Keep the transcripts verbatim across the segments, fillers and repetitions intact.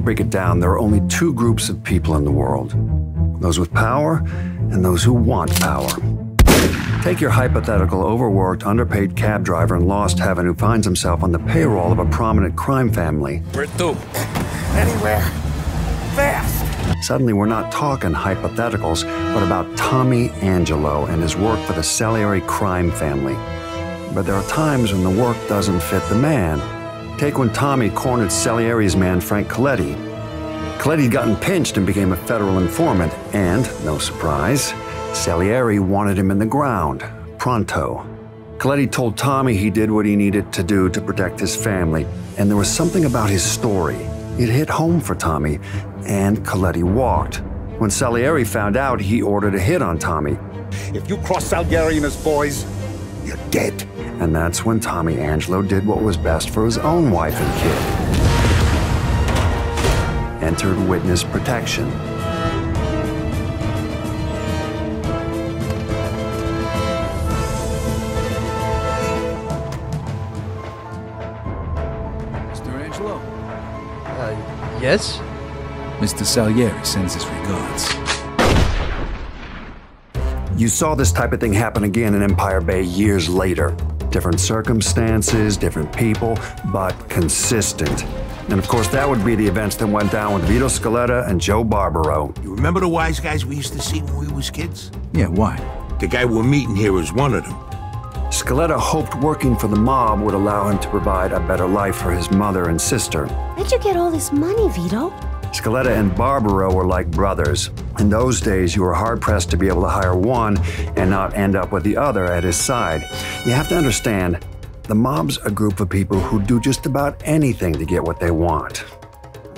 break it down, there are only two groups of people in the world. Those with power and those who want power. Take your hypothetical overworked, underpaid cab driver in Lost Heaven who finds himself on the payroll of a prominent crime family. Where to? Anywhere. Fast. Suddenly, we're not talking hypotheticals, but about Tommy Angelo and his work for the Salieri crime family. But there are times when the work doesn't fit the man. Take when Tommy cornered Salieri's man, Frank Colletti. Colletti had gotten pinched and became a federal informant, and, no surprise, Salieri wanted him in the ground, pronto. Colletti told Tommy he did what he needed to do to protect his family, and there was something about his story. It hit home for Tommy, and Colletti walked. When Salieri found out, he ordered a hit on Tommy. If you cross Salieri and his boys, you're dead. And that's when Tommy Angelo did what was best for his own wife and kid. Entered witness protection. Mister Angelo? Uh, yes? Mister Salieri sends his regards. You saw this type of thing happen again in Empire Bay years later. Different circumstances, different people, but consistent. And of course, that would be the events that went down with Vito Scaletta and Joe Barbaro. You remember the wise guys we used to see when we was kids? Yeah, why? The guy we're meeting here is one of them. Scaletta hoped working for the mob would allow him to provide a better life for his mother and sister. Where'd you get all this money, Vito? Scaletta and Barbaro were like brothers. In those days, you were hard-pressed to be able to hire one and not end up with the other at his side. You have to understand, the mob's a group of people who do just about anything to get what they want.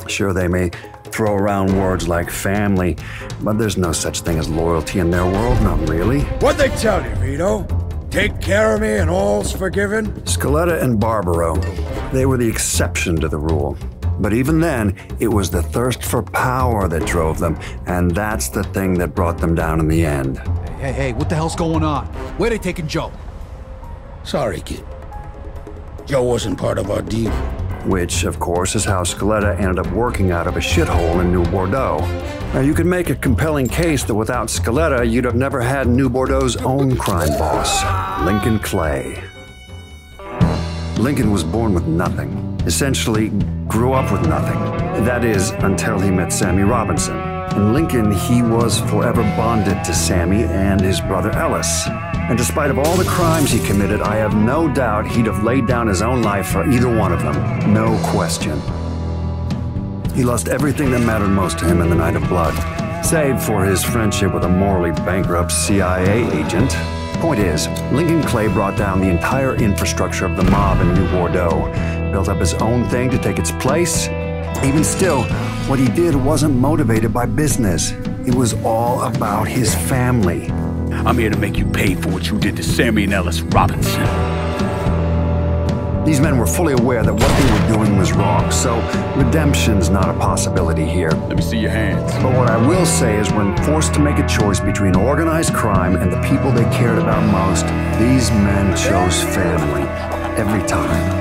Sure, they may throw around words like family, but there's no such thing as loyalty in their world, not really. What'd they tell you, Vito? Take care of me and all's forgiven? Scaletta and Barbaro, they were the exception to the rule. But even then, it was the thirst for power that drove them, and that's the thing that brought them down in the end. Hey, hey, hey, what the hell's going on? Where are they taking Joe? Sorry, kid. Joe wasn't part of our deal. Which, of course, is how Scaletta ended up working out of a shithole in New Bordeaux. Now, you could make a compelling case that without Scaletta, you'd have never had New Bordeaux's own crime boss, Lincoln Clay. Lincoln was born with nothing. Essentially grew up with nothing. That is, until he met Sammy Robinson. In Lincoln, he was forever bonded to Sammy and his brother Ellis. And despite of all the crimes he committed, I have no doubt he'd have laid down his own life for either one of them, no question. He lost everything that mattered most to him in the Night of Blood, save for his friendship with a morally bankrupt C I A agent. Point is, Lincoln Clay brought down the entire infrastructure of the mob in New Bordeaux, built up his own thing to take its place. Even still, what he did wasn't motivated by business. It was all about his family. I'm here to make you pay for what you did to Sammy and Ellis Robinson. These men were fully aware that what they were doing was wrong, so redemption's not a possibility here. Let me see your hands. But what I will say is when forced to make a choice between organized crime and the people they cared about most, these men chose family every time.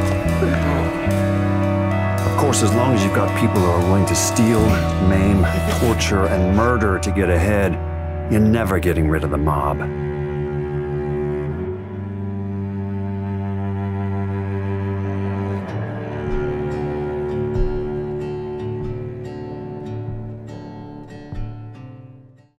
Of course, as long as you've got people who are willing to steal, maim, torture, and murder to get ahead, you're never getting rid of the mob.